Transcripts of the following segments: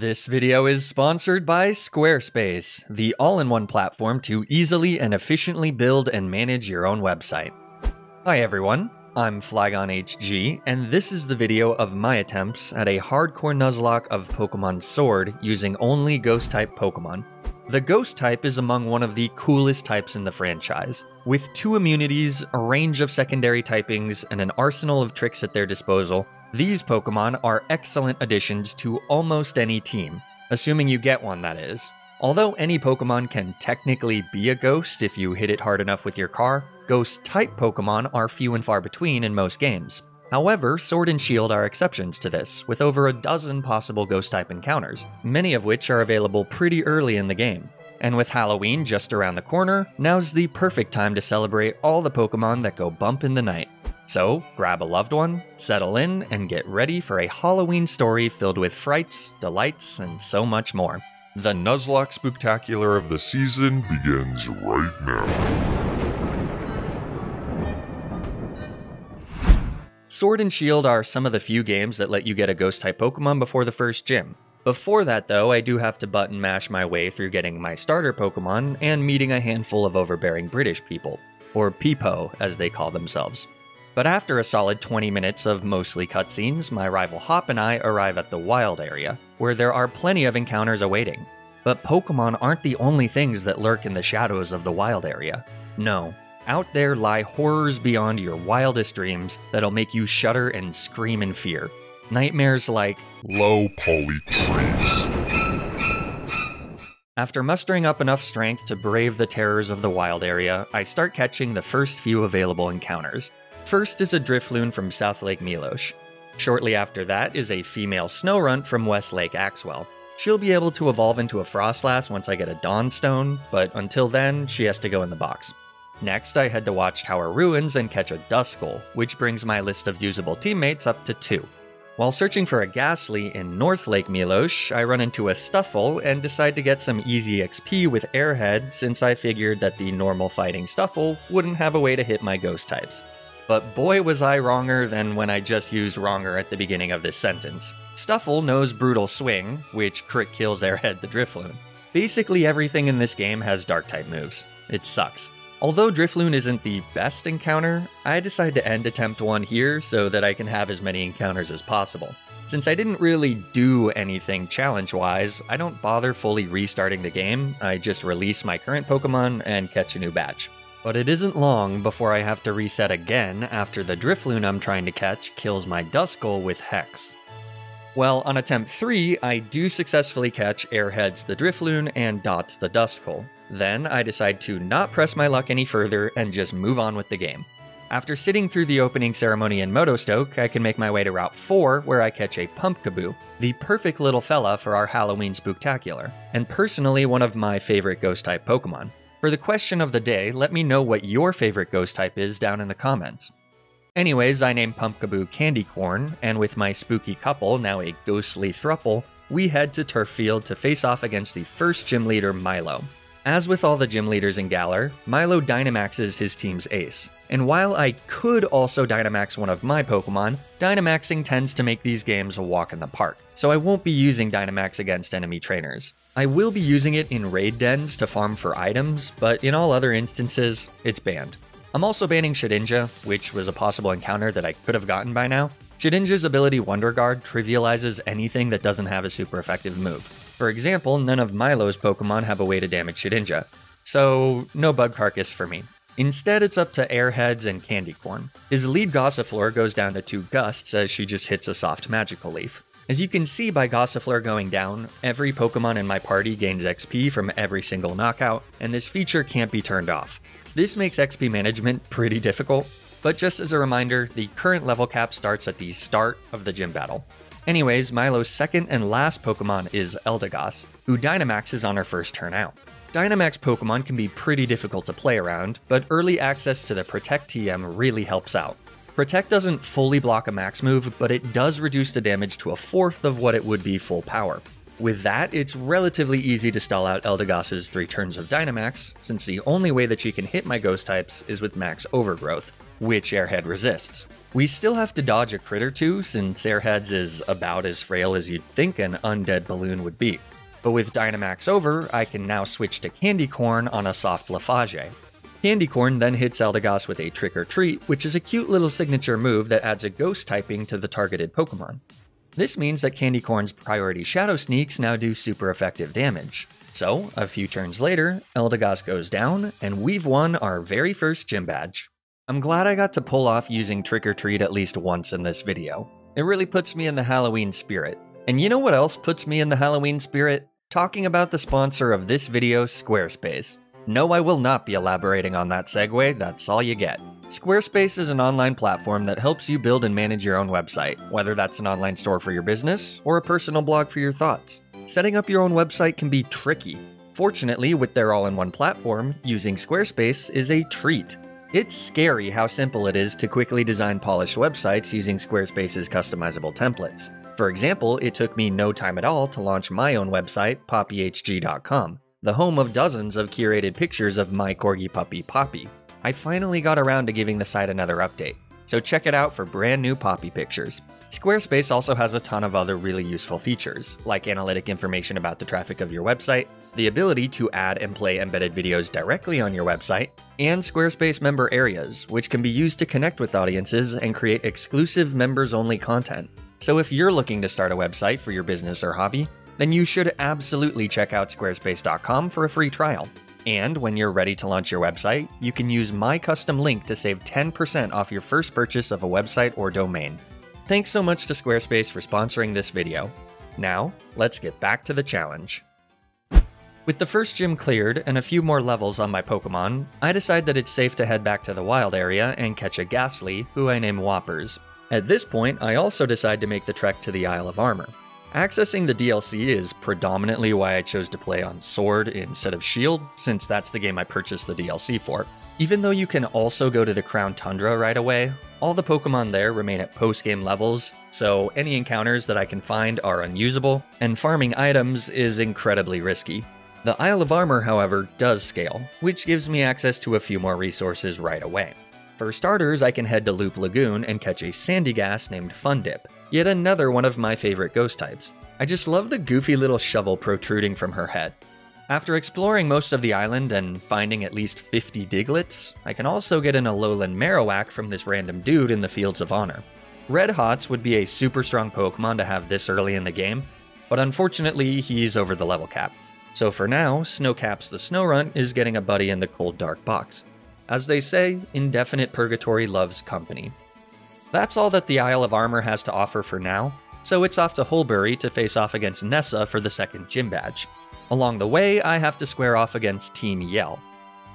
This video is sponsored by Squarespace, the all-in-one platform to easily and efficiently build and manage your own website. Hi everyone, I'm FlygonHG, and this is the video of my attempts at a hardcore Nuzlocke of Pokemon Sword using only Ghost-type Pokemon. The Ghost-type is among one of the coolest types in the franchise. With two immunities, a range of secondary typings, and an arsenal of tricks at their disposal, these Pokemon are excellent additions to almost any team, assuming you get one, that is. Although any Pokemon can technically be a ghost if you hit it hard enough with your car, Ghost-type Pokemon are few and far between in most games. However, Sword and Shield are exceptions to this, with over a dozen possible Ghost-type encounters, many of which are available pretty early in the game. And with Halloween just around the corner, now's the perfect time to celebrate all the Pokemon that go bump in the night. So, grab a loved one, settle in, and get ready for a Halloween story filled with frights, delights, and so much more. The Nuzlocke Spooktacular of the season begins right now. Sword and Shield are some of the few games that let you get a Ghost-type Pokemon before the first gym. Before that though, I do have to button mash my way through getting my starter Pokemon and meeting a handful of overbearing British people, or Peepo as they call themselves. But after a solid 20 minutes of mostly cutscenes, my rival Hop and I arrive at the Wild Area, where there are plenty of encounters awaiting. But Pokemon aren't the only things that lurk in the shadows of the Wild Area. No, out there lie horrors beyond your wildest dreams that'll make you shudder and scream in fear. Nightmares like low poly trees. After mustering up enough strength to brave the terrors of the Wild Area, I start catching the first few available encounters. First is a Drifloon from South Lake Milosh. Shortly after that is a female Snowrunt from West Lake Axwell. She'll be able to evolve into a Frostlass once I get a Dawnstone, but until then, she has to go in the box. Next, I head to Watchtower Ruins and catch a Duskull, which brings my list of usable teammates up to 2. While searching for a Ghastly in North Lake Milosh, I run into a Stuffle and decide to get some easy XP with Airhead since I figured that the normal fighting Stuffle wouldn't have a way to hit my ghost types. But boy was I wronger than when I just used wronger at the beginning of this sentence. Stuffle knows Brutal Swing, which crit kills Airhead the Drifloon. Basically everything in this game has Dark-type moves. It sucks. Although Drifloon isn't the best encounter, I decide to end attempt 1 here so that I can have as many encounters as possible. Since I didn't really do anything challenge-wise, I don't bother fully restarting the game, I just release my current Pokemon and catch a new batch. But it isn't long before I have to reset again after the Drifloon I'm trying to catch kills my Duskull with Hex. Well, on attempt 3, I do successfully catch Airheads the Drifloon and Dots the Duskull. Then I decide to not press my luck any further and just move on with the game. After sitting through the opening ceremony in Motostoke, I can make my way to Route 4 where I catch a Pump Kabu, the perfect little fella for our Halloween Spooktacular, and personally one of my favorite Ghost-type Pokemon. For the question of the day, let me know what your favorite ghost type is down in the comments. Anyways, I named Pump Kabu Candy Corn, and with my spooky couple, now a ghostly thruple, we head to Turffield to face off against the first gym leader, Milo. As with all the gym leaders in Galar, Milo Dynamaxes his team's ace, and while I could also Dynamax one of my Pokemon, Dynamaxing tends to make these games a walk in the park, so I won't be using Dynamax against enemy trainers. I will be using it in raid dens to farm for items, but in all other instances, it's banned. I'm also banning Shedinja, which was a possible encounter that I could have gotten by now. Shedinja's ability Wonder Guard trivializes anything that doesn't have a super effective move. For example, none of Milo's Pokemon have a way to damage Shedinja, so no Bug Carcass for me. Instead, it's up to Airheads and Candy Corn. His lead Gossifleur goes down to 2 gusts as she just hits a soft magical leaf. As you can see by Gossifleur going down, every Pokemon in my party gains XP from every single knockout, and this feature can't be turned off. This makes XP management pretty difficult, but just as a reminder, the current level cap starts at the start of the gym battle. Anyways, Milo's second and last Pokemon is Eldegoss, who Dynamaxes on her first turn out. Dynamax Pokemon can be pretty difficult to play around, but early access to the Protect TM really helps out. Protect doesn't fully block a max move, but it does reduce the damage to a fourth of what it would be full power. With that, it's relatively easy to stall out Eldegoss's 3 turns of Dynamax, since the only way that she can hit my ghost types is with max overgrowth. which Airhead resists. We still have to dodge a crit or two, since Airheads is about as frail as you'd think an undead balloon would be. But with Dynamax over, I can now switch to Candy Corn on a soft Laphage. Candy Corn then hits Eldegoss with a Trick or Treat, which is a cute little signature move that adds a ghost typing to the targeted Pokemon. This means that Candy Corn's priority Shadow Sneaks now do super effective damage. So, a few turns later, Eldegoss goes down, and we've won our very first gym badge. I'm glad I got to pull off using Trick or Treat at least once in this video. It really puts me in the Halloween spirit. And you know what else puts me in the Halloween spirit? Talking about the sponsor of this video, Squarespace. No, I will not be elaborating on that segue, that's all you get. Squarespace is an online platform that helps you build and manage your own website, whether that's an online store for your business or a personal blog for your thoughts. Setting up your own website can be tricky. Fortunately, with their all-in-one platform, using Squarespace is a treat. It's scary how simple it is to quickly design polished websites using Squarespace's customizable templates. For example, it took me no time at all to launch my own website, poppyhg.com, the home of dozens of curated pictures of my corgi puppy, Poppy. I finally got around to giving the site another update, so check it out for brand new Poppy pictures. Squarespace also has a ton of other really useful features, like analytic information about the traffic of your website, the ability to add and play embedded videos directly on your website, and Squarespace member areas, which can be used to connect with audiences and create exclusive members-only content. So if you're looking to start a website for your business or hobby, then you should absolutely check out squarespace.com for a free trial. And when you're ready to launch your website, you can use my custom link to save 10% off your first purchase of a website or domain. Thanks so much to Squarespace for sponsoring this video. Now, let's get back to the challenge. With the first gym cleared and a few more levels on my Pokemon, I decide that it's safe to head back to the Wild Area and catch a Ghastly, who I name Whoppers. At this point, I also decide to make the trek to the Isle of Armor. Accessing the DLC is predominantly why I chose to play on Sword instead of Shield, since that's the game I purchased the DLC for. Even though you can also go to the Crown Tundra right away, all the Pokemon there remain at post-game levels, so any encounters that I can find are unusable, and farming items is incredibly risky. The Isle of Armor, however, does scale, which gives me access to a few more resources right away. For starters, I can head to Loop Lagoon and catch a Sandygast named Fundip. Yet another one of my favorite ghost types. I just love the goofy little shovel protruding from her head. After exploring most of the island and finding at least 50 Diglets, I can also get an Alolan Marowak from this random dude in the Fields of Honor. Red Hots would be a super strong Pokemon to have this early in the game, but unfortunately he's over the level cap. So for now, Snowcaps the Snowrunt is getting a buddy in the cold dark box. As they say, indefinite purgatory loves company. That's all that the Isle of Armor has to offer for now, so it's off to Holbury to face off against Nessa for the second gym badge. Along the way, I have to square off against Team Yell.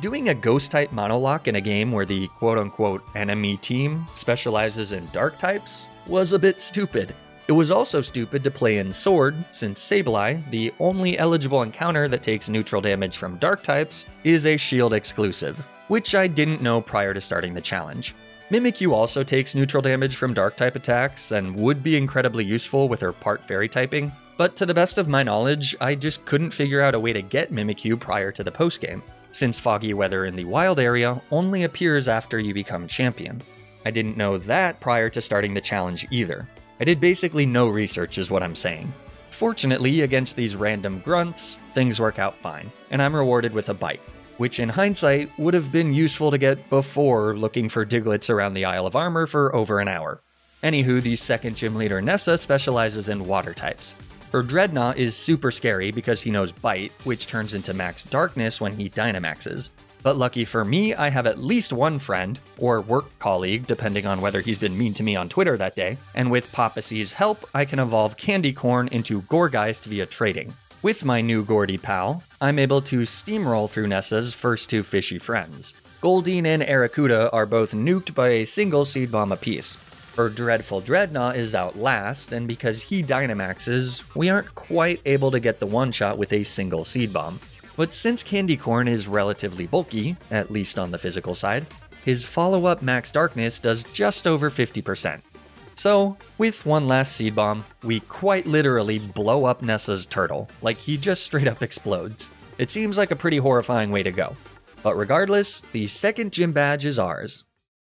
Doing a Ghost-type Monologue in a game where the quote-unquote enemy team specializes in dark types was a bit stupid. It was also stupid to play in Sword, since Sableye, the only eligible encounter that takes neutral damage from dark types, is a Shield exclusive, which I didn't know prior to starting the challenge. Mimikyu also takes neutral damage from dark-type attacks and would be incredibly useful with her part fairy typing, but to the best of my knowledge, I just couldn't figure out a way to get Mimikyu prior to the postgame, since foggy weather in the Wild Area only appears after you become champion. I didn't know that prior to starting the challenge either. I did basically no research is what I'm saying. Fortunately, against these random grunts, things work out fine, and I'm rewarded with a bite, which in hindsight would have been useful to get before looking for Diglets around the Isle of Armor for over an hour. Anywho, the second gym leader Nessa specializes in water types. Her Dreadnought is super scary because he knows Bite, which turns into Max Darkness when he Dynamaxes. But lucky for me, I have at least one friend, or work colleague, depending on whether he's been mean to me on Twitter that day, and with Papacy's help, I can evolve Candy Corn into Goregeist via trading. With my new Gordy pal, I'm able to steamroll through Nessa's first two fishy friends. Goldeen and Aracuda are both nuked by a single seed bomb apiece. Her dreadful Dreadnought is out last, and because he Dynamaxes, we aren't quite able to get the one-shot with a single seed bomb. But since Candy Corn is relatively bulky, at least on the physical side, his follow-up Max Darkness does just over 50%. So, with one last seed bomb, we quite literally blow up Nessa's turtle, like he just straight up explodes. It seems like a pretty horrifying way to go. But regardless, the second gym badge is ours.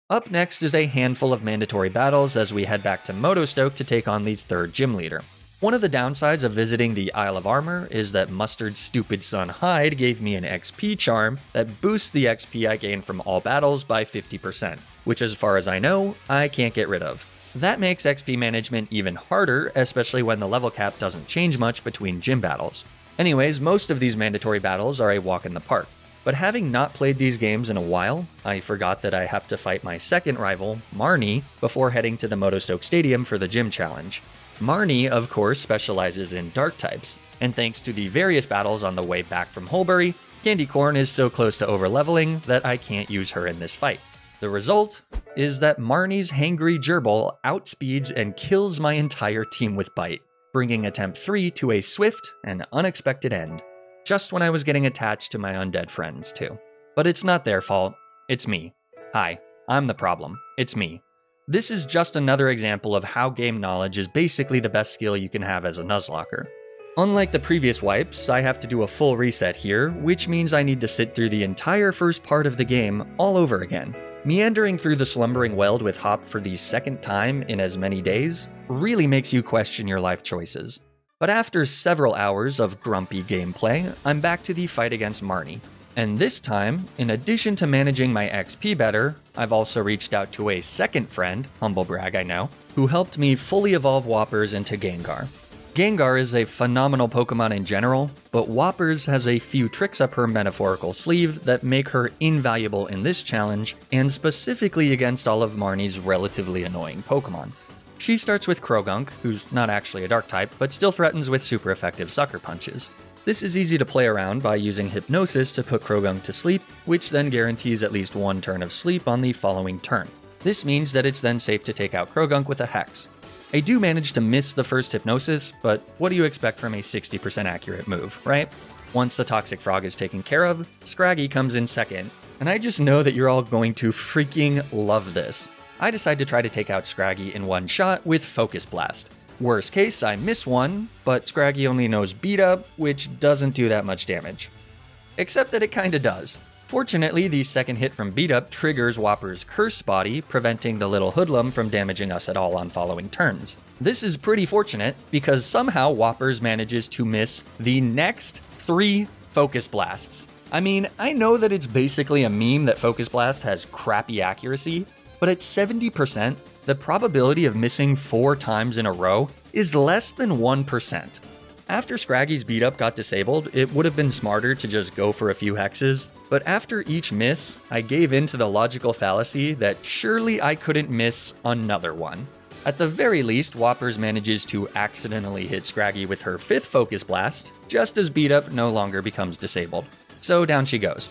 Up next is a handful of mandatory battles as we head back to Motostoke to take on the third gym leader. One of the downsides of visiting the Isle of Armor is that Mustard's stupid son Hyde gave me an XP charm that boosts the XP I gain from all battles by 50%, which as far as I know, I can't get rid of. That makes XP management even harder, especially when the level cap doesn't change much between gym battles. Anyways, most of these mandatory battles are a walk in the park. But having not played these games in a while, I forgot that I have to fight my second rival, Marnie, before heading to the Motostoke Stadium for the gym challenge. Marnie, of course, specializes in dark types, and thanks to the various battles on the way back from Holbury, Candy Corn is so close to overleveling that I can't use her in this fight. The result is that Marnie's hangry gerbil outspeeds and kills my entire team with bite, bringing attempt 3 to a swift and unexpected end. Just when I was getting attached to my undead friends, too. But it's not their fault, it's me. Hi, I'm the problem, it's me. This is just another example of how game knowledge is basically the best skill you can have as a Nuzlocker. Unlike the previous wipes, I have to do a full reset here, which means I need to sit through the entire first part of the game all over again. Meandering through the Slumbering Weald with Hop for the second time in as many days really makes you question your life choices. But after several hours of grumpy gameplay, I'm back to the fight against Marnie. And this time, in addition to managing my XP better, I've also reached out to a second friend, humble brag I know, who helped me fully evolve Whoppers into Gengar. Gengar is a phenomenal Pokemon in general, but Whoppers has a few tricks up her metaphorical sleeve that make her invaluable in this challenge, and specifically against all of Marnie's relatively annoying Pokemon. She starts with Krogunk, who's not actually a dark type, but still threatens with super effective sucker punches. This is easy to play around by using Hypnosis to put Krogunk to sleep, which then guarantees at least one turn of sleep on the following turn. This means that it's then safe to take out Krogunk with a Hex. I do manage to miss the first Hypnosis, but what do you expect from a 60% accurate move, right? Once the Toxic Frog is taken care of, Scraggy comes in second, and I just know that you're all going to freaking love this. I decide to try to take out Scraggy in one shot with Focus Blast. Worst case, I miss one, but Scraggy only knows Beat Up, which doesn't do that much damage. Except that it kinda does. Fortunately, the second hit from Beat Up triggers Whopper's Curse Body, preventing the little hoodlum from damaging us at all on following turns. This is pretty fortunate, because somehow Whoppers manages to miss the next 3 Focus Blasts. I mean, I know that it's basically a meme that Focus Blast has crappy accuracy, but at 70%, the probability of missing 4 times in a row is less than 1%. After Scraggy's Beat Up got disabled, it would have been smarter to just go for a few hexes, but after each miss, I gave in to the logical fallacy that surely I couldn't miss another one. At the very least, Whoppers manages to accidentally hit Scraggy with her 5th Focus Blast, just as Beat Up no longer becomes disabled. So down she goes.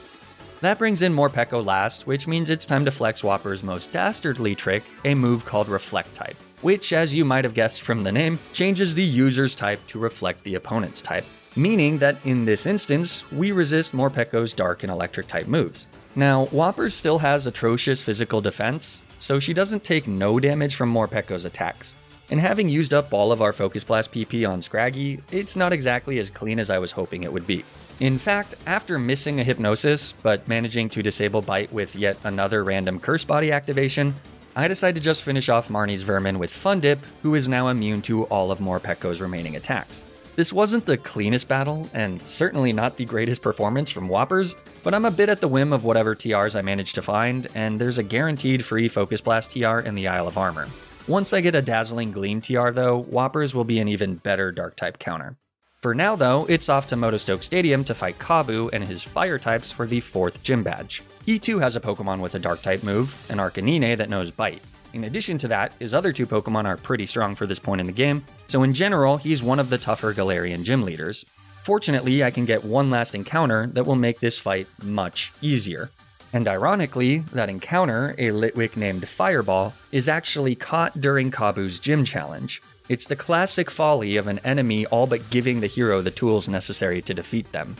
That brings in Morpeko last, which means it's time to flex Whopper's most dastardly trick, a move called Reflect Type, which, as you might have guessed from the name, changes the user's type to reflect the opponent's type, meaning that in this instance, we resist Morpeko's dark and electric type moves. Now, Whopper still has atrocious physical defense, so she doesn't take no damage from Morpeko's attacks. And having used up all of our Focus Blast PP on Scraggy, it's not exactly as clean as I was hoping it would be. In fact, after missing a Hypnosis, but managing to disable Bite with yet another random Curse Body activation, I decide to just finish off Marnie's Vermin with Fun Dip, who is now immune to all of Morpeko's remaining attacks. This wasn't the cleanest battle, and certainly not the greatest performance from Whoppers, but I'm a bit at the whim of whatever TRs I manage to find, and there's a guaranteed free Focus Blast TR in the Isle of Armor. Once I get a Dazzling Gleam TR though, Whoppers will be an even better Dark-type counter. For now though, it's off to Motostoke Stadium to fight Kabu and his fire types for the 4th gym badge. He too has a Pokemon with a dark type move, an Arcanine that knows Bite. In addition to that, his other 2 Pokemon are pretty strong for this point in the game, so in general, he's one of the tougher Galarian gym leaders. Fortunately, I can get one last encounter that will make this fight much easier. And ironically, that encounter, a Litwick named Fireball, is actually caught during Kabu's gym challenge. It's the classic folly of an enemy all but giving the hero the tools necessary to defeat them.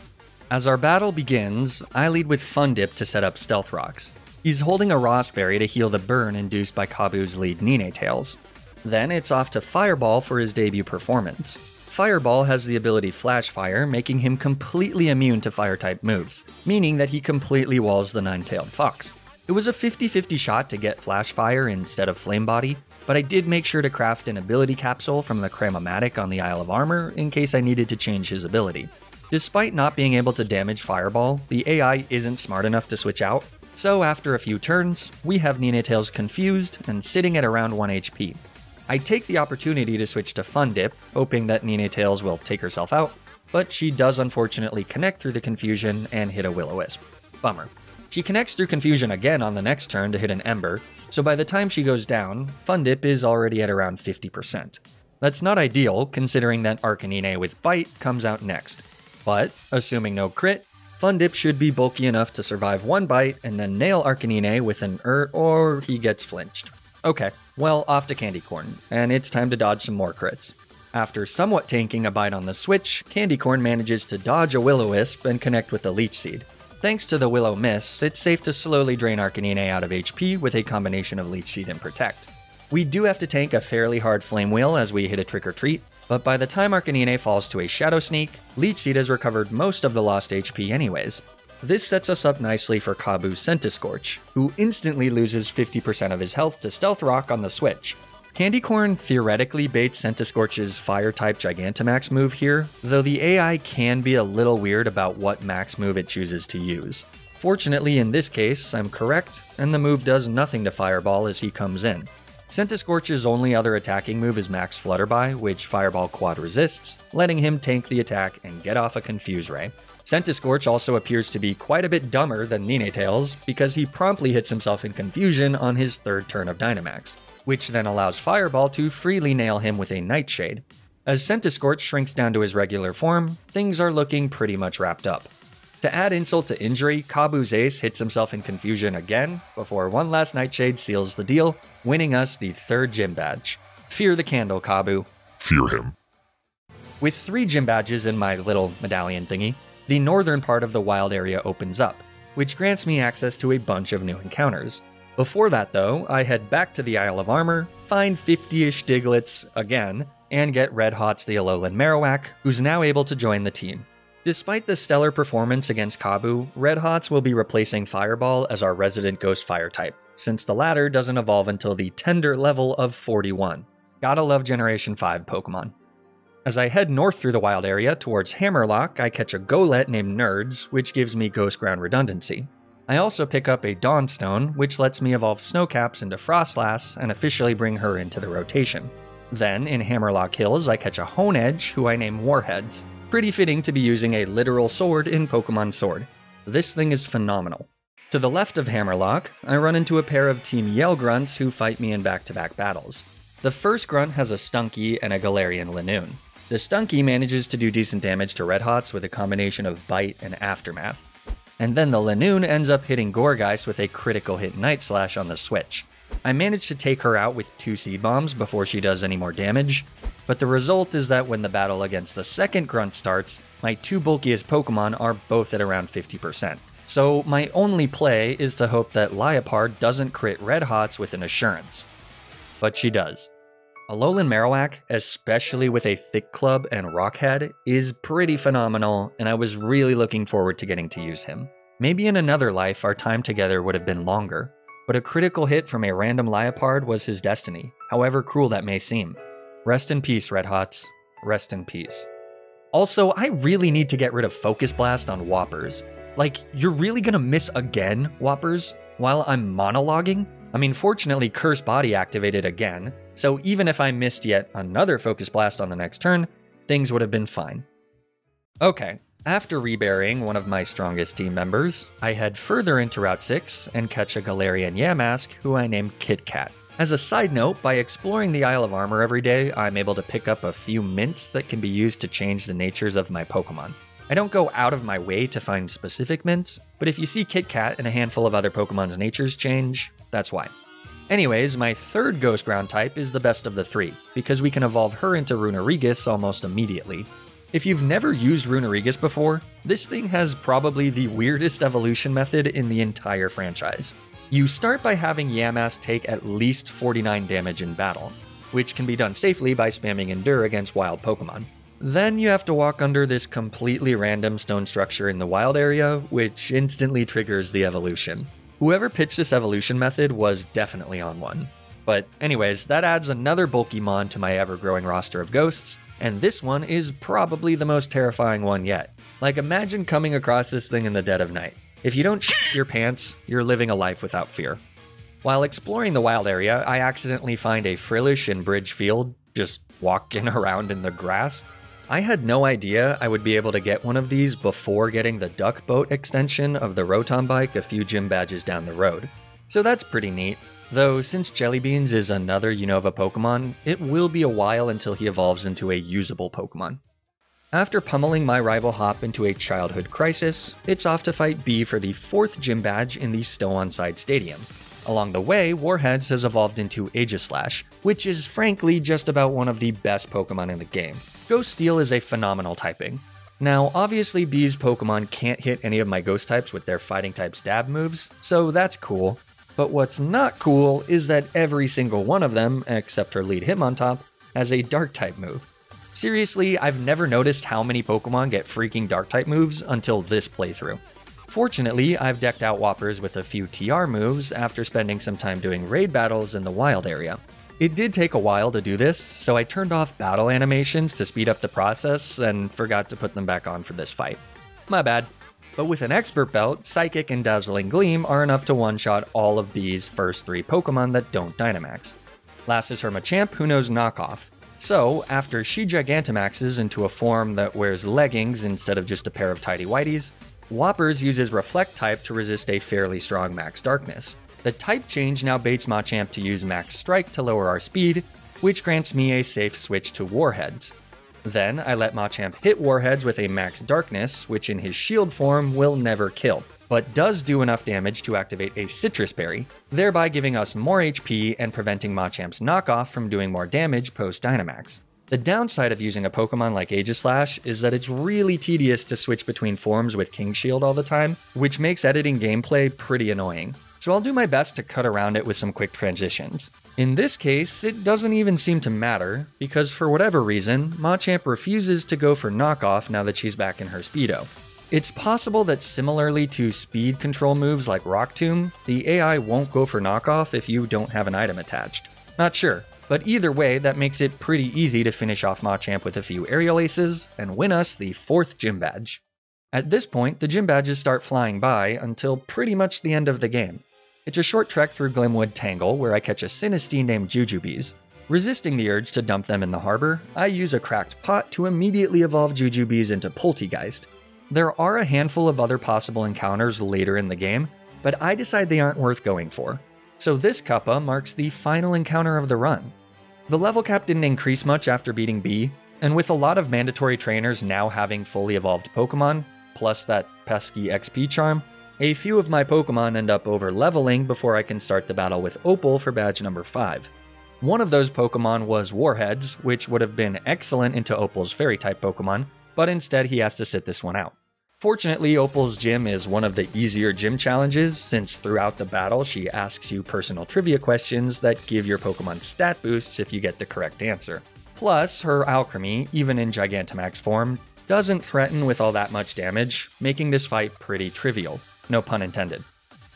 As our battle begins, I lead with Fun Dip to set up Stealth Rocks. He's holding a Raspberry to heal the burn induced by Kabu's lead Ninetales. Then it's off to Fireball for his debut performance. Fireball has the ability Flash Fire, making him completely immune to fire-type moves, meaning that he completely walls the Nine-Tailed Fox. It was a 50-50 shot to get Flash Fire instead of Flame Body, but I did make sure to craft an ability capsule from the Cram-O-Matic on the Isle of Armor in case I needed to change his ability. Despite not being able to damage Fireball, the AI isn't smart enough to switch out, so after a few turns, we have Ninetales confused and sitting at around 1 HP. I take the opportunity to switch to Fun Dip, hoping that Ninetales will take herself out, but she does unfortunately connect through the confusion and hit a Will-O-Wisp. Bummer. She connects through confusion again on the next turn to hit an Ember, so by the time she goes down, Fun Dip is already at around 50%. That's not ideal, considering that Arcanine with Bite comes out next. But, assuming no crit, Fun Dip should be bulky enough to survive one bite and then nail Arcanine with an or he gets flinched. Okay, well, off to Candy Corn, and it's time to dodge some more crits. After somewhat tanking a bite on the switch, Candy Corn manages to dodge a Will-O-Wisp and connect with the Leech Seed. Thanks to the Willow miss, it's safe to slowly drain Arcanine out of HP with a combination of Leech Seed and Protect. We do have to tank a fairly hard Flame Wheel as we hit a Trick or Treat, but by the time Arcanine falls to a Shadow Sneak, Leech Seed has recovered most of the lost HP anyways. This sets us up nicely for Kabu Scentiscorch, who instantly loses 50% of his health to Stealth Rock on the switch. Candy Corn theoretically baits Scentiscorch's Fire-type Gigantamax move here, though the AI can be a little weird about what max move it chooses to use. Fortunately in this case, I'm correct, and the move does nothing to Fireball as he comes in. Scentiscorch's only other attacking move is Max Flutterby, which Fireball Quad resists, letting him tank the attack and get off a Confuse Ray. Scentiscorch also appears to be quite a bit dumber than Ninetales, because he promptly hits himself in confusion on his third turn of Dynamax, which then allows Fireball to freely nail him with a Nightshade. As Scentiscorch shrinks down to his regular form, things are looking pretty much wrapped up. To add insult to injury, Kabu's ace hits himself in confusion again, before one last Nightshade seals the deal, winning us the third gym badge. Fear the candle, Kabu. Fear him. With 3 gym badges in my little medallion thingy, the northern part of the Wild Area opens up, which grants me access to a bunch of new encounters. Before that though, I head back to the Isle of Armor, find 50-ish Diglets again, and get Red Hots the Alolan Marowak, who's now able to join the team. Despite the stellar performance against Kabu, Red Hots will be replacing Fireball as our resident Ghost Fire type, since the latter doesn't evolve until the tender level of 41. Gotta love Generation 5 Pokemon. As I head north through the Wild Area towards Hammerlock, I catch a Golett named Nerds, which gives me Ghost Ground redundancy. I also pick up a Dawnstone, which lets me evolve Snowcaps into Frostlass and officially bring her into the rotation. Then, in Hammerlock Hills, I catch a Honedge, who I name Warheads. Pretty fitting to be using a literal sword in Pokemon Sword. This thing is phenomenal. To the left of Hammerlock, I run into a pair of Team Yell Grunts who fight me in back-to-back battles. The first grunt has a Stunky and a Galarian Lanoon. The Stunky manages to do decent damage to Red Hots with a combination of Bite and Aftermath. And then the Lanoon ends up hitting Goregeist with a critical hit Night Slash on the switch. I manage to take her out with 2 Seed Bombs before she does any more damage, but the result is that when the battle against the second grunt starts, my 2 bulkiest Pokemon are both at around 50%. So my only play is to hope that Liepard doesn't crit Red Hots with an assurance. But she does. Alolan Marowak, especially with a Thick Club and Rock Head, is pretty phenomenal, and I was really looking forward to getting to use him. Maybe in another life our time together would have been longer, but a critical hit from a random Liepard was his destiny, however cruel that may seem. Rest in peace, Red Hots. Rest in peace. Also, I really need to get rid of Focus Blast on Whoppers. Like, you're really gonna miss again, Whoppers, while I'm monologuing? I mean, fortunately, Curse Body activated again, so even if I missed yet another Focus Blast on the next turn, things would have been fine. Okay, after reburying one of my strongest team members, I head further into Route 6 and catch a Galarian Yamask who I name Kit Kat. As a side note, by exploring the Isle of Armor every day, I'm able to pick up a few mints that can be used to change the natures of my Pokemon. I don't go out of my way to find specific mints, but if you see Kit Kat and a handful of other Pokemon's natures change, that's why. Anyways, my third Ghost Ground type is the best of the three, because we can evolve her into Runarigus almost immediately. If you've never used Runarigus before, this thing has probably the weirdest evolution method in the entire franchise. You start by having Yamask take at least 49 damage in battle, which can be done safely by spamming Endure against wild Pokemon. Then you have to walk under this completely random stone structure in the Wild Area, which instantly triggers the evolution. Whoever pitched this evolution method was definitely on one. But anyways, that adds another bulky mon to my ever-growing roster of ghosts, and this one is probably the most terrifying one yet. Like, imagine coming across this thing in the dead of night. If you don't shit your pants, you're living a life without fear. While exploring the wild area, I accidentally find a frillish in Bridge Field, just walking around in the grass. I had no idea I would be able to get one of these before getting the duck boat extension of the Rotom bike a few gym badges down the road. So that's pretty neat. Though, since Jellybeans is another Unova Pokemon, it will be a while until he evolves into a usable Pokemon. After pummeling my rival Hop into a childhood crisis, it's off to fight B for the 4th gym badge in the Stow-on-Side Stadium. Along the way, Warheads has evolved into Aegislash, which is frankly just about one of the best Pokemon in the game. Ghost Steel is a phenomenal typing. Now, obviously B's Pokemon can't hit any of my Ghost types with their Fighting type stab moves, so that's cool. But what's not cool is that every single one of them, except her lead Hitmontop, has a Dark-type move. Seriously, I've never noticed how many Pokemon get freaking Dark-type moves until this playthrough. Fortunately, I've decked out Whoppers with a few TR moves after spending some time doing raid battles in the wild area. It did take a while to do this, so I turned off battle animations to speed up the process and forgot to put them back on for this fight. My bad. But with an expert belt, Psychic and Dazzling Gleam are enough to one-shot all of B's first 3 Pokemon that don't Dynamax. Last is her Machamp, who knows Knockoff. So, after she Gigantamaxes into a form that wears leggings instead of just a pair of tighty-whities, Whoppers uses Reflect Type to resist a fairly strong Max Darkness. The type change now baits Machamp to use Max Strike to lower our speed, which grants me a safe switch to Warheads. Then, I let Machamp hit Warheads with a Max Darkness, which in his shield form will never kill, but does do enough damage to activate a Citrus Berry, thereby giving us more HP and preventing Machamp's knockoff from doing more damage post-Dynamax. The downside of using a Pokemon like Aegislash is that it's really tedious to switch between forms with King Shield all the time, which makes editing gameplay pretty annoying. So I'll do my best to cut around it with some quick transitions. In this case, it doesn't even seem to matter, because for whatever reason, Machamp refuses to go for knockoff now that she's back in her Speedo. It's possible that similarly to speed control moves like Rock Tomb, the AI won't go for knockoff if you don't have an item attached. Not sure, but either way, that makes it pretty easy to finish off Machamp with a few Aerial Aces and win us the 4th gym badge. At this point, the gym badges start flying by until pretty much the end of the game. It's a short trek through Glimwood Tangle where I catch a Sinistee named Jujubees. Resisting the urge to dump them in the harbor, I use a cracked pot to immediately evolve Jujubees into Poltegeist. There are a handful of other possible encounters later in the game, but I decide they aren't worth going for. So this Cuppa marks the final encounter of the run. The level cap didn't increase much after beating B, and with a lot of mandatory trainers now having fully evolved Pokemon, plus that pesky XP charm, a few of my Pokemon end up over-leveling before I can start the battle with Opal for badge number 5. One of those Pokemon was Warheads, which would have been excellent into Opal's Fairy-type Pokemon, but instead he has to sit this one out. Fortunately, Opal's gym is one of the easier gym challenges, since throughout the battle she asks you personal trivia questions that give your Pokemon stat boosts if you get the correct answer. Plus, her Alchemy, even in Gigantamax form, doesn't threaten with all that much damage, making this fight pretty trivial. No pun intended.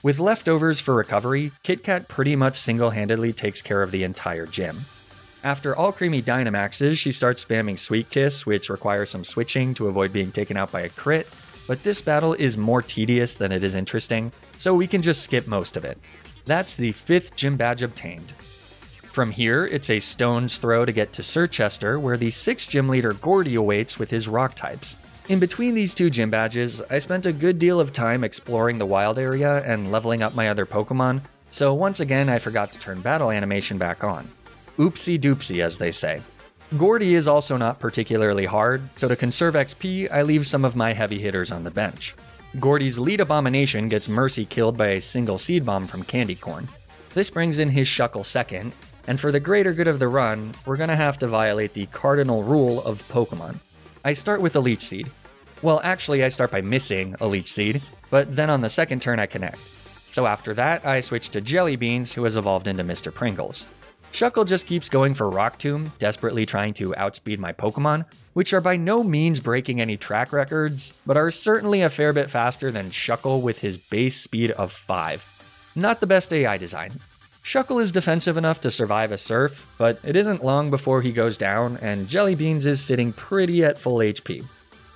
With leftovers for recovery, Kit Kat pretty much single-handedly takes care of the entire gym. After all creamy Dynamaxes, she starts spamming Sweet Kiss, which requires some switching to avoid being taken out by a crit, but this battle is more tedious than it is interesting, so we can just skip most of it. That's the 5th gym badge obtained. From here, it's a stone's throw to get to Sir Chester, where the 6th gym leader Gordy awaits with his rock types. In between these 2 gym badges, I spent a good deal of time exploring the wild area and leveling up my other Pokemon, so once again I forgot to turn battle animation back on. Oopsie doopsie, as they say. Gordy is also not particularly hard, so to conserve XP, I leave some of my heavy hitters on the bench. Gordy's lead abomination gets Mercy killed by a single seed bomb from Candy Corn. This brings in his Shuckle 2nd, and for the greater good of the run, we're gonna have to violate the cardinal rule of Pokemon. I start with a Leech Seed. Well, actually, I start by missing a Leech Seed, but then on the 2nd turn I connect. So after that, I switch to Jellybeans, who has evolved into Mr. Pringles. Shuckle just keeps going for Rock Tomb, desperately trying to outspeed my Pokemon, which are by no means breaking any track records, but are certainly a fair bit faster than Shuckle with his base speed of 5. Not the best AI design. Shuckle is defensive enough to survive a Surf, but it isn't long before he goes down, and Jellybeans is sitting pretty at full HP.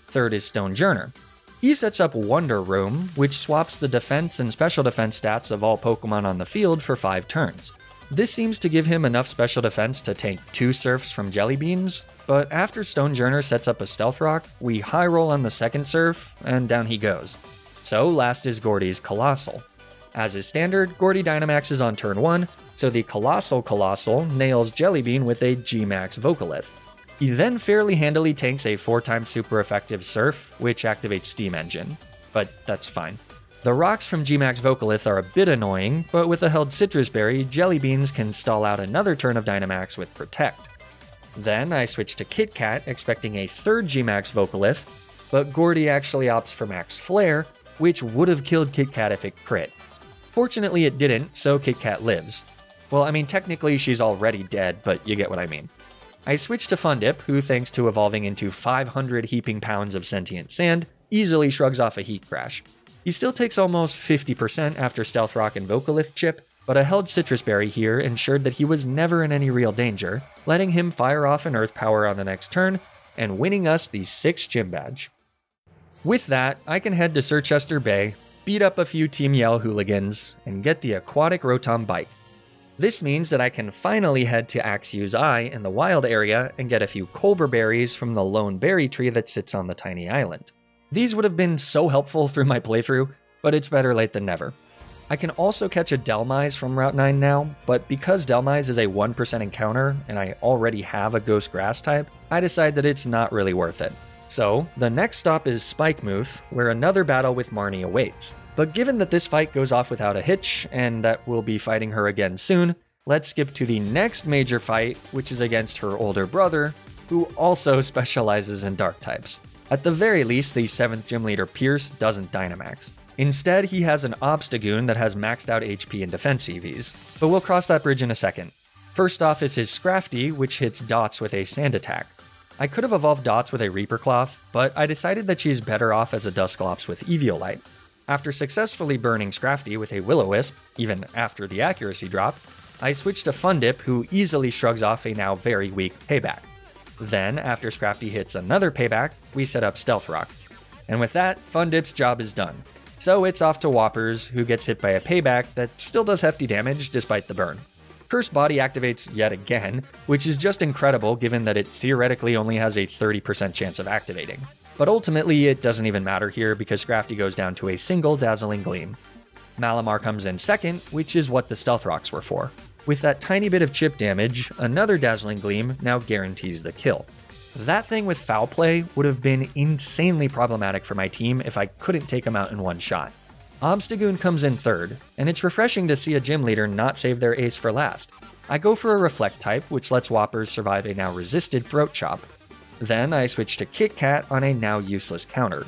Third is Stonejourner. He sets up Wonder Room, which swaps the defense and special defense stats of all Pokemon on the field for 5 turns. This seems to give him enough special defense to tank 2 Surfs from Jellybeans, but after Stonejourner sets up a Stealth Rock, we high roll on the second Surf, and down he goes. So last is Gordy's Colossal. As is standard, Gordy Dynamax is on turn 1, so the Colossal nails Jellybean with a G-Max Vocalith. He then fairly handily tanks a 4-time super effective Surf, which activates Steam Engine. But that's fine. The rocks from G-Max Vocalith are a bit annoying, but with a held Citrus Berry, Jellybeans can stall out another turn of Dynamax with Protect. Then I switch to Kit Kat, expecting a third G-Max Vocalith, but Gordy actually opts for Max Flare, which would've killed Kit Kat if it crit. Fortunately it didn't, so Kit Kat lives. Well, I mean technically she's already dead, but you get what I mean. I switch to Fundip, who thanks to evolving into 500 heaping pounds of sentient sand, easily shrugs off a heat crash. He still takes almost 50% after Stealth Rock and Vocalith chip, but a held Citrus Berry here ensured that he was never in any real danger, letting him fire off an Earth Power on the next turn, and winning us the 6th Gym Badge. With that, I can head to Sir Chester Bay, beat up a few Team Yell hooligans, and get the Aquatic Rotom Bike. This means that I can finally head to Axew's Eye in the Wild Area and get a few Culber Berries from the lone berry tree that sits on the tiny island. These would have been so helpful through my playthrough, but it's better late than never. I can also catch a Delmize from Route 9 now, but because Delmize is a 1% encounter and I already have a Ghost Grass type, I decide that it's not really worth it. So, the next stop is Spikemouth, where another battle with Marnie awaits. But given that this fight goes off without a hitch, and that we'll be fighting her again soon, let's skip to the next major fight, which is against her older brother, who also specializes in dark types. At the very least, the 7th Gym Leader Pierce doesn't Dynamax. Instead, he has an Obstagoon that has maxed out HP and defense EVs, but we'll cross that bridge in a second. First off is his Scrafty, which hits Dots with a Sand attack. I could have evolved Dots with a Reaper Cloth, but I decided that she's better off as a Dusclops with Eviolite. After successfully burning Scrafty with a Will-O-Wisp, even after the accuracy drop, I switch to Fundip, who easily shrugs off a now very weak Payback. Then, after Scrafty hits another Payback, we set up Stealth Rock. And with that, Fundip's job is done. So it's off to Whoppers, who gets hit by a Payback that still does hefty damage despite the burn. Curse Body activates yet again, which is just incredible given that it theoretically only has a 30% chance of activating. But ultimately, it doesn't even matter here because Scrafty goes down to a single Dazzling Gleam. Malamar comes in second, which is what the Stealth Rocks were for. With that tiny bit of chip damage, another Dazzling Gleam now guarantees the kill. That thing with Foul Play would have been insanely problematic for my team if I couldn't take him out in one shot. Obstagoon comes in third, and it's refreshing to see a gym leader not save their ace for last. I go for a Reflect type, which lets Whoppers survive a now resisted Throat Chop. Then I switch to Kit Kat on a now useless counter.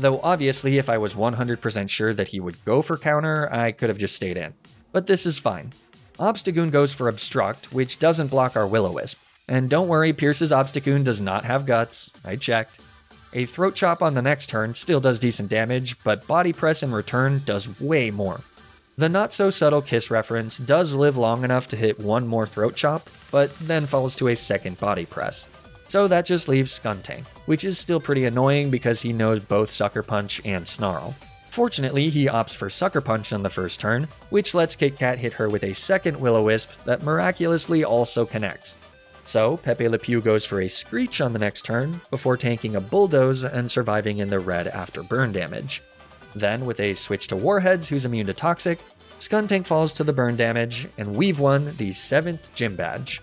Though obviously if I was 100% sure that he would go for counter, I could have just stayed in. But this is fine. Obstagoon goes for Obstruct, which doesn't block our Will-O-Wisp. And don't worry, Pierce's Obstagoon does not have guts, I checked. A Throat Chop on the next turn still does decent damage, but Body Press in return does way more. The not-so-subtle Kiss reference does live long enough to hit one more Throat Chop, but then falls to a second Body Press. So that just leaves Skuntank, which is still pretty annoying because he knows both Sucker Punch and Snarl. Fortunately, he opts for Sucker Punch on the first turn, which lets Kit Kat hit her with a second Will-O-Wisp that miraculously also connects. So, Pepe Le Pew goes for a Screech on the next turn, before tanking a Bulldoze and surviving in the red after burn damage. Then, with a switch to Warheads, who's immune to Toxic, Skuntank falls to the burn damage, and we've won the 7th Gym Badge.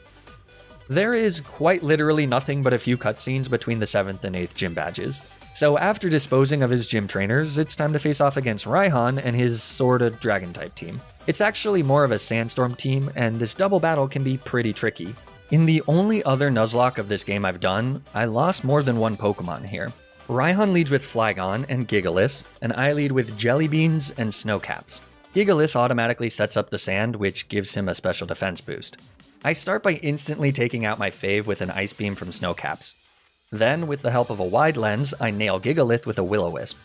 There is quite literally nothing but a few cutscenes between the 7th and 8th Gym Badges, so after disposing of his gym trainers, it's time to face off against Raihan and his sorta Dragon-type team. It's actually more of a Sandstorm team, and this double battle can be pretty tricky. In the only other Nuzlocke of this game I've done, I lost more than one Pokemon here. Raihan leads with Flygon and Gigalith, and I lead with Jellybeans and Snowcaps. Gigalith automatically sets up the sand, which gives him a special defense boost. I start by instantly taking out my fave with an Ice Beam from Snowcaps. Then, with the help of a wide lens, I nail Gigalith with a Will-O-Wisp.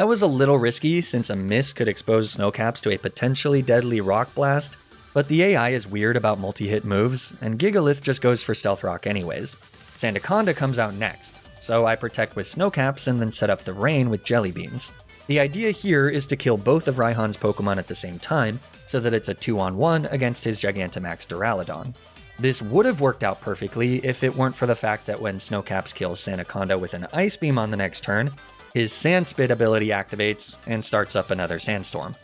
That was a little risky since a miss could expose Snowcaps to a potentially deadly Rock Blast, but the AI is weird about multi-hit moves, and Gigalith just goes for Stealth Rock anyways. Sandaconda comes out next, so I protect with Snowcaps and then set up the Rain with Jelly Beans. The idea here is to kill both of Raihan's Pokemon at the same time, so that it's a 2-on-1 against his Gigantamax Duraludon. This would have worked out perfectly if it weren't for the fact that when Snowcaps kills Sandaconda with an Ice Beam on the next turn, his Sand Spit ability activates and starts up another Sandstorm.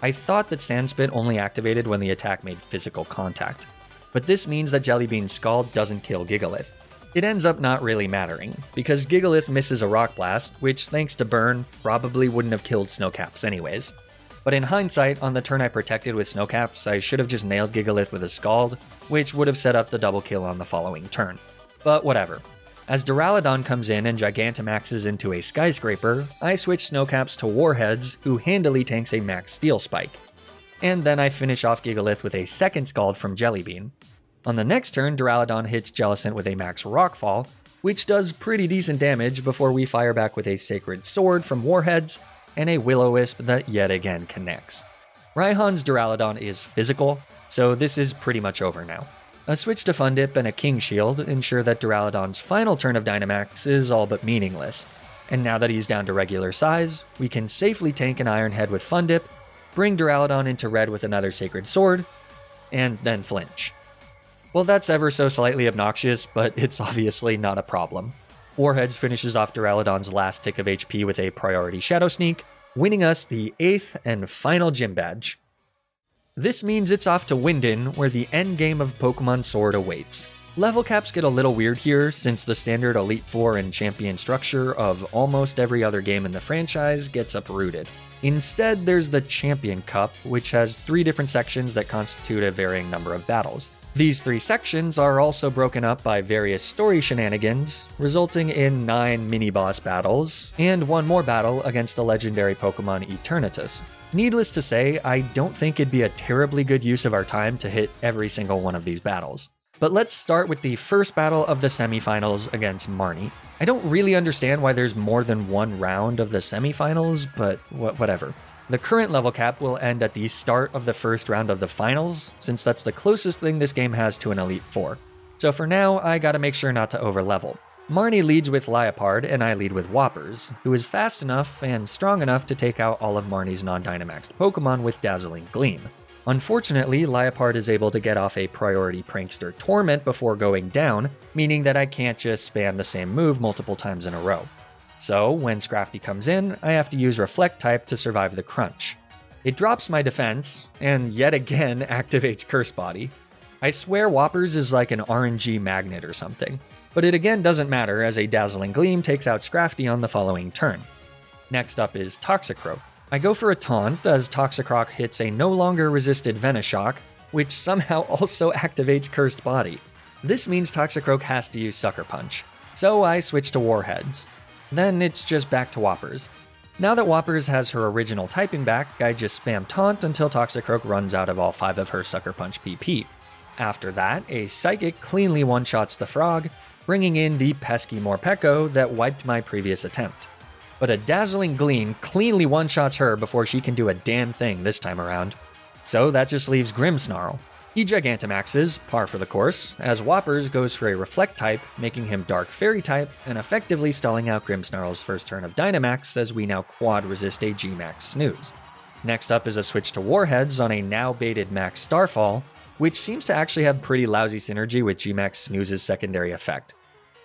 I thought that Sand Spit only activated when the attack made physical contact, but this means that Jellybean Scald doesn't kill Gigalith. It ends up not really mattering, because Gigalith misses a Rock Blast, which thanks to Burn, probably wouldn't have killed Snowcaps anyways. But in hindsight, on the turn I protected with Snowcaps, I should have just nailed Gigalith with a Scald, which would have set up the double kill on the following turn. But whatever. As Duraludon comes in and Gigantamaxes into a Skyscraper, I switch Snowcaps to Warheads, who handily tanks a Max Steel Spike. And then I finish off Gigalith with a second Scald from Jellybean. On the next turn, Duraludon hits Jellicent with a Max Rockfall, which does pretty decent damage before we fire back with a Sacred Sword from Warheads, and a Will-O-Wisp that yet again connects. Raihan's Duraludon is physical, so this is pretty much over now. A switch to Fundip and a King Shield ensure that Duraludon's final turn of Dynamax is all but meaningless, and now that he's down to regular size, we can safely tank an Iron Head with Fundip, bring Duraludon into red with another Sacred Sword, and then flinch. Well, that's ever so slightly obnoxious, but it's obviously not a problem. Warheads finishes off Duraludon's last tick of HP with a priority Shadow Sneak, winning us the 8th and final gym badge. This means it's off to Winden, where the endgame of Pokemon Sword awaits. Level caps get a little weird here, since the standard Elite Four and Champion structure of almost every other game in the franchise gets uprooted. Instead, there's the Champion Cup, which has 3 different sections that constitute a varying number of battles. These 3 sections are also broken up by various story shenanigans, resulting in 9 mini-boss battles, and one more battle against the legendary Pokemon Eternatus. Needless to say, I don't think it'd be a terribly good use of our time to hit every single one of these battles. But let's start with the first battle of the semifinals against Marnie. I don't really understand why there's more than one round of the semifinals, but whatever. The current level cap will end at the start of the first round of the finals, since that's the closest thing this game has to an Elite Four. So for now, I gotta make sure not to overlevel. Marnie leads with Liepard, and I lead with Whoppers, who is fast enough and strong enough to take out all of Marnie's non-Dynamaxed Pokemon with Dazzling Gleam. Unfortunately, Liepard is able to get off a priority Prankster Torment before going down, meaning that I can't just spam the same move multiple times in a row. So, when Scrafty comes in, I have to use Reflect Type to survive the crunch. It drops my defense, and yet again activates Curse Body. I swear Whoppers is like an RNG magnet or something, but it again doesn't matter as a Dazzling Gleam takes out Scrafty on the following turn. Next up is Toxicroak. I go for a taunt as Toxicroak hits a no longer resisted Venoshock, which somehow also activates Cursed Body. This means Toxicroak has to use Sucker Punch, so I switch to Warheads. Then it's just back to Whoppers. Now that Whoppers has her original typing back, I just spam Taunt until Toxicroak runs out of all 5 of her Sucker Punch PP. After that, a Psychic cleanly one-shots the Frog, bringing in the pesky Morpeko that wiped my previous attempt. But a Dazzling Gleam cleanly one-shots her before she can do a damn thing this time around. So that just leaves Grimmsnarl. He Gigantamaxes, par for the course, as Whoppers goes for a Reflect type, making him Dark Fairy type, and effectively stalling out Grimmsnarl's first turn of Dynamax as we now quad resist a G-Max Snooze. Next up is a switch to Warheads on a now baited Max Starfall, which seems to actually have pretty lousy synergy with G-Max Snooze's secondary effect.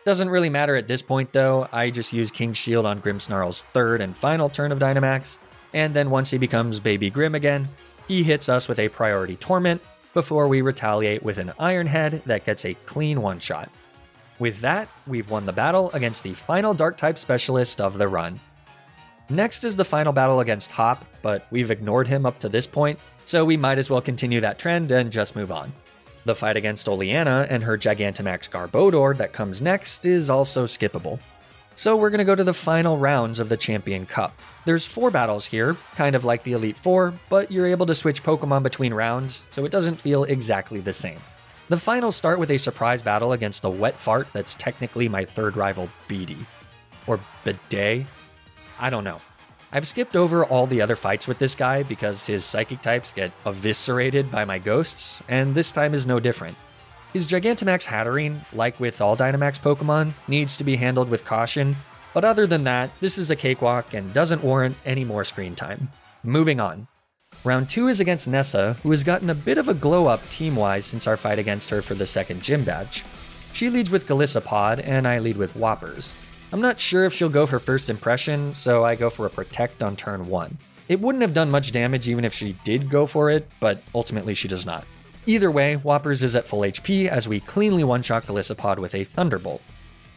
Doesn't really matter at this point though, I just use King Shield on Grimmsnarl's third and final turn of Dynamax, and then once he becomes Baby Grim again, he hits us with a priority Torment, before we retaliate with an Iron Head that gets a clean one-shot. With that, we've won the battle against the final Dark-type specialist of the run. Next is the final battle against Hop, but we've ignored him up to this point, so we might as well continue that trend and just move on. The fight against Oleana and her Gigantamax Garbodor that comes next is also skippable. So we're gonna go to the final rounds of the Champion Cup. There's 4 battles here, kind of like the Elite Four, but you're able to switch Pokemon between rounds, so it doesn't feel exactly the same. The finals start with a surprise battle against the Wet Fart that's technically my third rival, Beedee. Or Bidet? I don't know. I've skipped over all the other fights with this guy because his psychic types get eviscerated by my ghosts, and this time is no different. His Gigantamax Hatterene, like with all Dynamax Pokemon, needs to be handled with caution, but other than that, this is a cakewalk and doesn't warrant any more screen time. Moving on. Round 2 is against Nessa, who has gotten a bit of a glow-up team-wise since our fight against her for the second gym badge. She leads with Galissapod, and I lead with Whoppers. I'm not sure if she'll go for first impression, so I go for a Protect on turn 1. It wouldn't have done much damage even if she did go for it, but ultimately she does not. Either way, Whoppers is at full HP as we cleanly one-shot Galissapod with a Thunderbolt.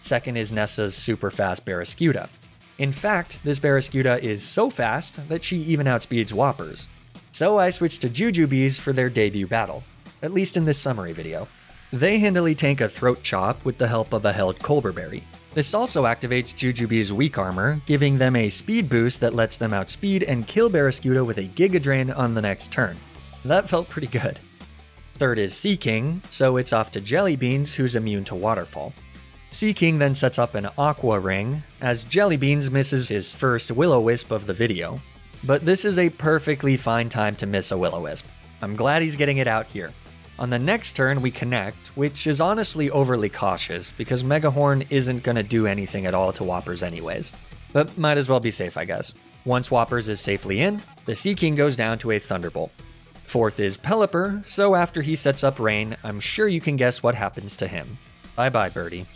Second is Nessa's super-fast Barrascuda. In fact, this Barrascuda is so fast that she even outspeeds Whoppers. So I switched to Jujubees for their debut battle, at least in this summary video. They handily tank a Throat Chop with the help of a held Culberberry. This also activates Jujubee's weak armor, giving them a speed boost that lets them outspeed and kill Barrascuda with a Giga Drain on the next turn. That felt pretty good. Third is Sea King, so it's off to Jellybeans, who's immune to Waterfall. Sea King then sets up an Aqua Ring, as Jellybeans misses his first Will-O-Wisp of the video. But this is a perfectly fine time to miss a Will-O-Wisp. I'm glad he's getting it out here. On the next turn, we connect, which is honestly overly cautious because Mega Horn isn't going to do anything at all to Whoppers anyways. But might as well be safe, I guess. Once Whoppers is safely in, the Sea King goes down to a Thunderbolt. Fourth is Pelipper, so after he sets up Rain, I'm sure you can guess what happens to him. Bye-bye, birdie.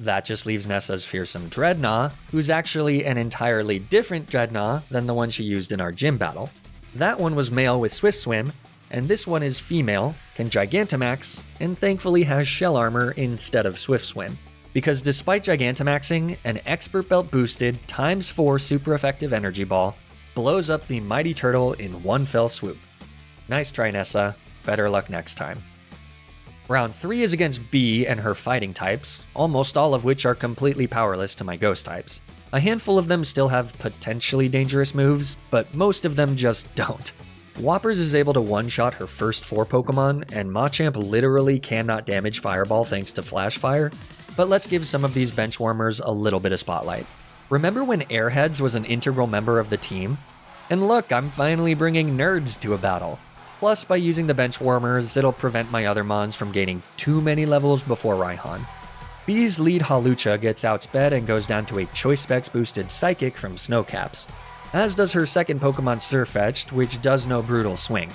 That just leaves Nessa's fearsome Dreadnought, who's actually an entirely different Dreadnought than the one she used in our gym battle. That one was male with Swift Swim, and this one is female, can Gigantamax, and thankfully has Shell Armor instead of Swift Swim. Because despite Gigantamaxing, an Expert Belt boosted ×4 super effective energy ball blows up the mighty turtle in one fell swoop. Nice try, Nessa. Better luck next time. Round 3 is against Bee and her fighting types, almost all of which are completely powerless to my ghost types. A handful of them still have potentially dangerous moves, but most of them just don't. Whoppers is able to one-shot her first 4 Pokemon, and Machamp literally cannot damage Fireball thanks to Flash Fire, but let's give some of these benchwarmers a little bit of spotlight. Remember when Airheads was an integral member of the team? And look, I'm finally bringing nerds to a battle. Plus, by using the bench warmers, it'll prevent my other mons from gaining too many levels before Raihan. Bee's lead Hawlucha gets outsped and goes down to a Choice Specs boosted Psychic from Snowcaps, as does her second Pokemon Sirfetch'd, which does no Brutal Swing.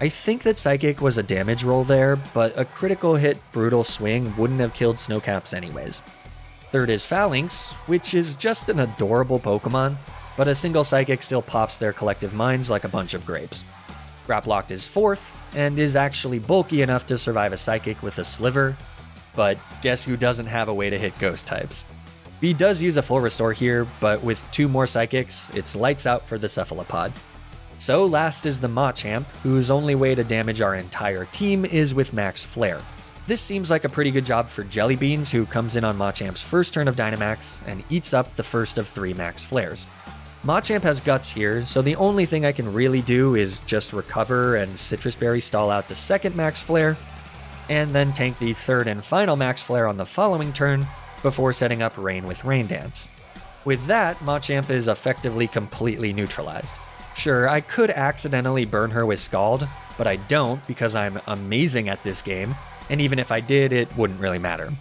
I think that Psychic was a damage roll there, but a critical hit Brutal Swing wouldn't have killed Snowcaps anyways. Third is Phalanx, which is just an adorable Pokemon, but a single Psychic still pops their collective minds like a bunch of grapes. Graplocked is 4th, and is actually bulky enough to survive a Psychic with a Sliver, but guess who doesn't have a way to hit ghost types? Bee does use a full restore here, but with 2 more Psychics, it's lights out for the Cephalopod. So last is the Machamp, whose only way to damage our entire team is with Max Flare. This seems like a pretty good job for Jellybeans, who comes in on Machamp's first turn of Dynamax and eats up the first of 3 Max Flares. Machamp has Guts here, so the only thing I can really do is just recover and Citrus Berry stall out the second Max Flare, and then tank the third and final Max Flare on the following turn before setting up Rain with Rain Dance. With that, Machamp is effectively completely neutralized. Sure, I could accidentally burn her with Scald, but I don't because I'm amazing at this game, and even if I did, it wouldn't really matter.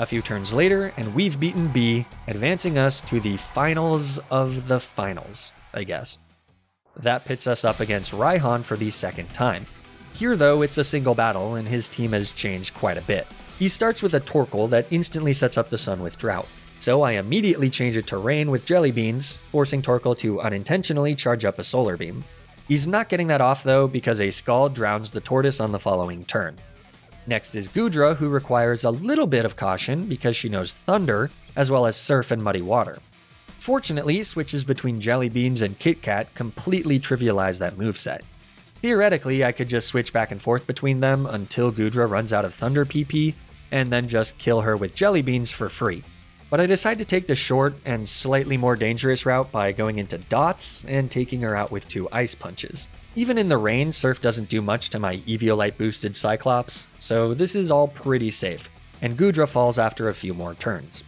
A few turns later, and we've beaten B, advancing us to the finals of the finals, I guess. That pits us up against Raihan for the second time. Here though, it's a single battle, and his team has changed quite a bit. He starts with a Torkoal that instantly sets up the sun with drought, so I immediately change it to rain with Jellybeans, forcing Torkoal to unintentionally charge up a solar beam. He's not getting that off though, because a Scald drowns the tortoise on the following turn. Next is Goodra, who requires a little bit of caution because she knows Thunder, as well as Surf and Muddy Water. Fortunately, switches between Jellybeans and Kit Kat completely trivialize that moveset. Theoretically, I could just switch back and forth between them until Goodra runs out of Thunder PP, and then just kill her with Jellybeans for free. But I decide to take the short and slightly more dangerous route by going into Dots and taking her out with 2 Ice Punches. Even in the rain, Surf doesn't do much to my Eviolite boosted Cyclops, so this is all pretty safe, and Goodra falls after a few more turns.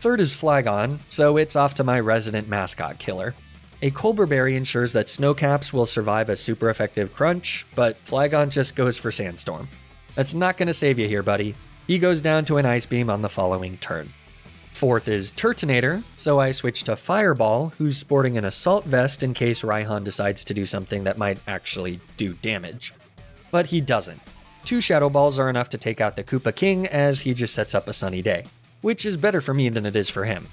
Third is Flygon, so it's off to my resident mascot killer. A Culber Berry ensures that Snowcaps will survive a super effective crunch, but Flygon just goes for Sandstorm. That's not going to save you here, buddy. He goes down to an Ice Beam on the following turn. Fourth is Turtonator, so I switch to Fireball, who's sporting an Assault Vest in case Raihan decides to do something that might actually do damage. But he doesn't. Two Shadow Balls are enough to take out the Koopa King as he just sets up a sunny day, which is better for me than it is for him.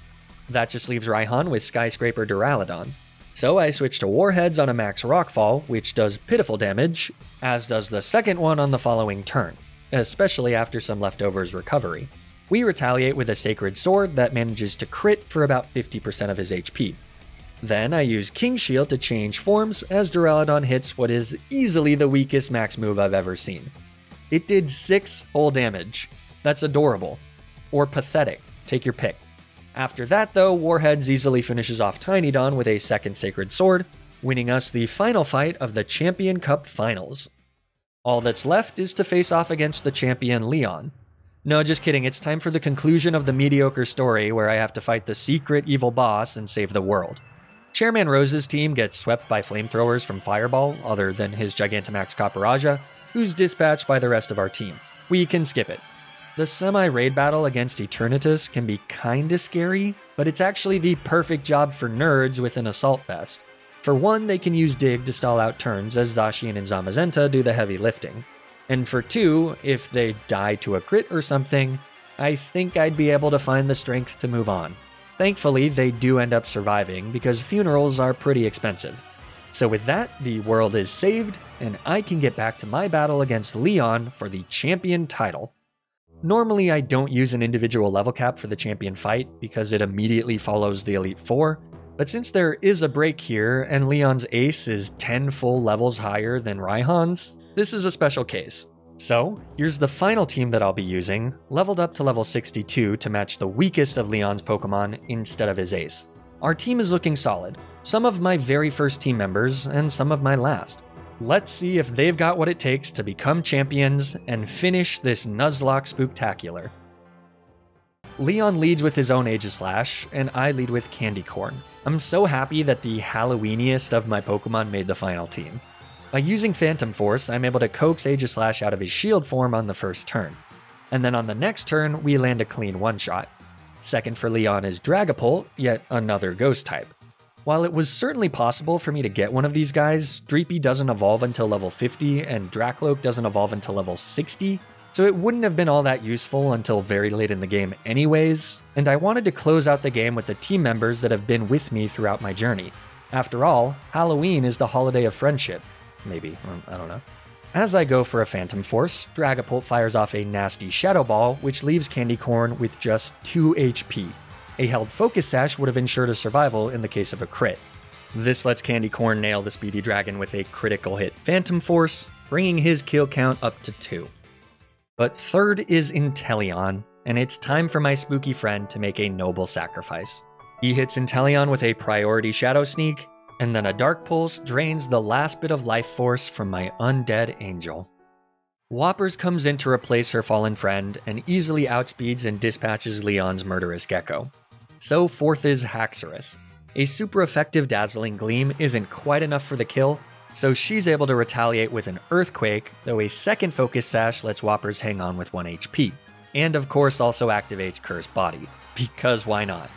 That just leaves Raihan with Skyscraper Duraludon. So I switch to Warheads on a Max Rockfall, which does pitiful damage, as does the second one on the following turn, especially after some leftovers recovery. We retaliate with a Sacred Sword that manages to crit for about 50% of his HP. Then I use King's Shield to change forms as Duraludon hits what is easily the weakest max move I've ever seen. It did 6 whole damage. That's adorable. Or pathetic. Take your pick. After that though, Warheads easily finishes off Tinydon with a second Sacred Sword, winning us the final fight of the Champion Cup Finals. All that's left is to face off against the champion Leon. No, just kidding, it's time for the conclusion of the mediocre story where I have to fight the secret evil boss and save the world. Chairman Rose's team gets swept by flamethrowers from Fireball, other than his Gigantamax Copperaja, who's dispatched by the rest of our team. We can skip it. The semi-raid battle against Eternatus can be kinda scary, but it's actually the perfect job for nerds with an Assault Vest. For one, they can use Dig to stall out turns as Zacian and Zamazenta do the heavy lifting. And for two, if they die to a crit or something, I think I'd be able to find the strength to move on. Thankfully, they do end up surviving because funerals are pretty expensive. So with that, the world is saved, and I can get back to my battle against Leon for the champion title. Normally, I don't use an individual level cap for the champion fight because it immediately follows the Elite Four, but since there is a break here and Leon's ace is 10 full levels higher than Raihan's, this is a special case. So here's the final team that I'll be using, leveled up to level 62 to match the weakest of Leon's Pokemon instead of his ace. Our team is looking solid, some of my very first team members and some of my last. Let's see if they've got what it takes to become champions and finish this Nuzlocke spooktacular. Leon leads with his own Aegislash, and I lead with Candy Corn. I'm so happy that the Halloweeniest of my Pokemon made the final team. By using Phantom Force, I'm able to coax Aegislash out of his shield form on the first turn. And then on the next turn, we land a clean one-shot. Second for Leon is Dragapult, yet another Ghost-type. While it was certainly possible for me to get one of these guys, Dreepy doesn't evolve until level 50, and Dracloak doesn't evolve until level 60, so it wouldn't have been all that useful until very late in the game anyways, and I wanted to close out the game with the team members that have been with me throughout my journey. After all, Halloween is the holiday of friendship. Maybe, I don't know. As I go for a Phantom Force, Dragapult fires off a nasty Shadow Ball, which leaves Candy Corn with just 2 HP. A held Focus Sash would have ensured a survival in the case of a crit. This lets Candy Corn nail the Speedy Dragon with a critical hit Phantom Force, bringing his kill count up to 2. But third is Inteleon, and it's time for my spooky friend to make a noble sacrifice. He hits Inteleon with a priority Shadow Sneak, and then a Dark Pulse drains the last bit of life force from my undead angel. Whoppers comes in to replace her fallen friend, and easily outspeeds and dispatches Leon's murderous gecko. So fourth is Haxorus. A super effective Dazzling Gleam isn't quite enough for the kill, so she's able to retaliate with an Earthquake, though a second Focus Sash lets Whoppers hang on with 1 HP, and of course also activates Curse Body, because why not?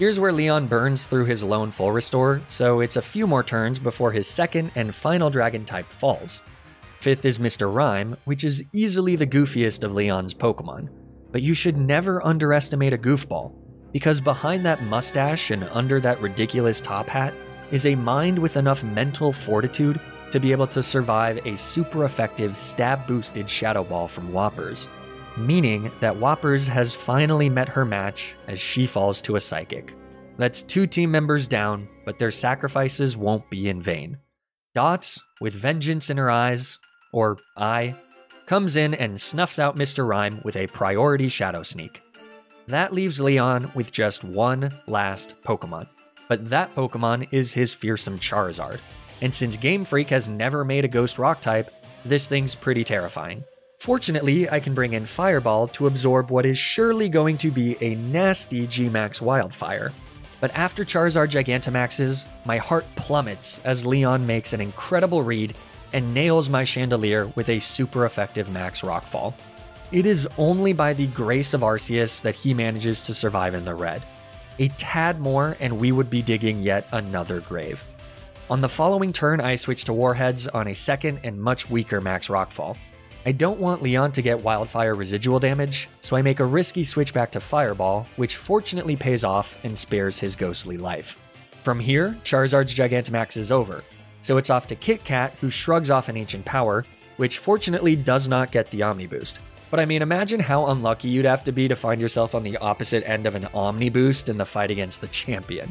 Here's where Leon burns through his lone Full Restore, so it's a few more turns before his second and final Dragon-type falls. Fifth is Mr. Rhyme, which is easily the goofiest of Leon's Pokemon, but you should never underestimate a goofball, because behind that mustache and under that ridiculous top hat, is a mind with enough mental fortitude to be able to survive a super effective stab-boosted Shadow Ball from Whoppers, meaning that Whoppers has finally met her match as she falls to a Psychic. That's 2 team members down, but their sacrifices won't be in vain. Dots, with vengeance in her eyes, or eye, comes in and snuffs out Mr. Rhyme with a priority Shadow Sneak. That leaves Leon with just one last Pokemon. But that Pokemon is his fearsome Charizard, and since Game Freak has never made a Ghost Rock type, this thing's pretty terrifying. Fortunately, I can bring in Fireball to absorb what is surely going to be a nasty G-Max Wildfire. But after Charizard Gigantamaxes, my heart plummets as Leon makes an incredible read and nails my Chandelier with a super effective Max Rockfall. It is only by the grace of Arceus that he manages to survive in the red. A tad more and we would be digging yet another grave. On the following turn, I switch to Warheads on a second and much weaker Max Rockfall. I don't want Leon to get Wildfire residual damage, so I make a risky switch back to Fireball, which fortunately pays off and spares his ghostly life. From here, Charizard's Gigantamax is over, so it's off to Kit Kat, who shrugs off an Ancient Power, which fortunately does not get the Omni Boost. But I mean, imagine how unlucky you'd have to be to find yourself on the opposite end of an Omni Boost in the fight against the champion.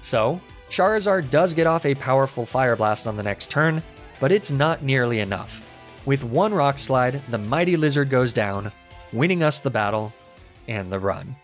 So, Charizard does get off a powerful Fire Blast on the next turn, but it's not nearly enough. With one Rock Slide, the mighty lizard goes down, winning us the battle and the run.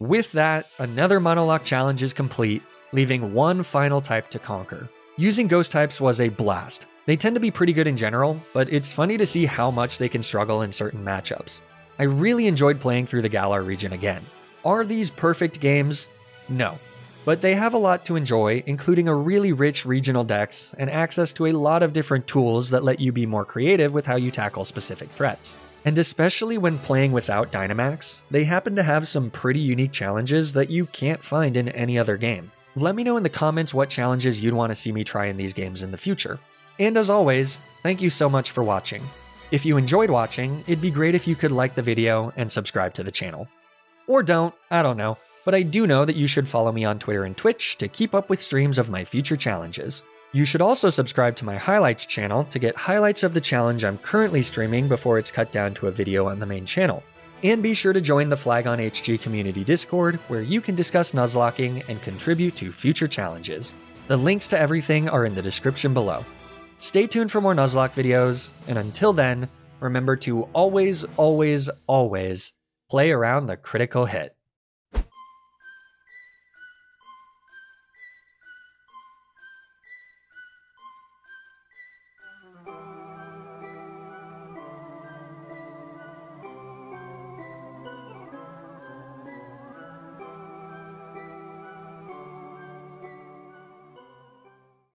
With that, another Monolock challenge is complete, leaving one final type to conquer. Using ghost types was a blast. They tend to be pretty good in general, but it's funny to see how much they can struggle in certain matchups. I really enjoyed playing through the Galar region again. Are these perfect games? No, but they have a lot to enjoy, including a really rich regional decks and access to a lot of different tools that let you be more creative with how you tackle specific threats. And especially when playing without Dynamax, they happen to have some pretty unique challenges that you can't find in any other game. Let me know in the comments what challenges you'd want to see me try in these games in the future. And as always, thank you so much for watching. If you enjoyed watching, it'd be great if you could like the video and subscribe to the channel. Or don't, I don't know. But I do know that you should follow me on Twitter and Twitch to keep up with streams of my future challenges. You should also subscribe to my highlights channel to get highlights of the challenge I'm currently streaming before it's cut down to a video on the main channel. And be sure to join the Flagon HG community Discord, where you can discuss Nuzlocking and contribute to future challenges. The links to everything are in the description below. Stay tuned for more Nuzlocke videos, and until then, remember to always, always, always play around the critical hit.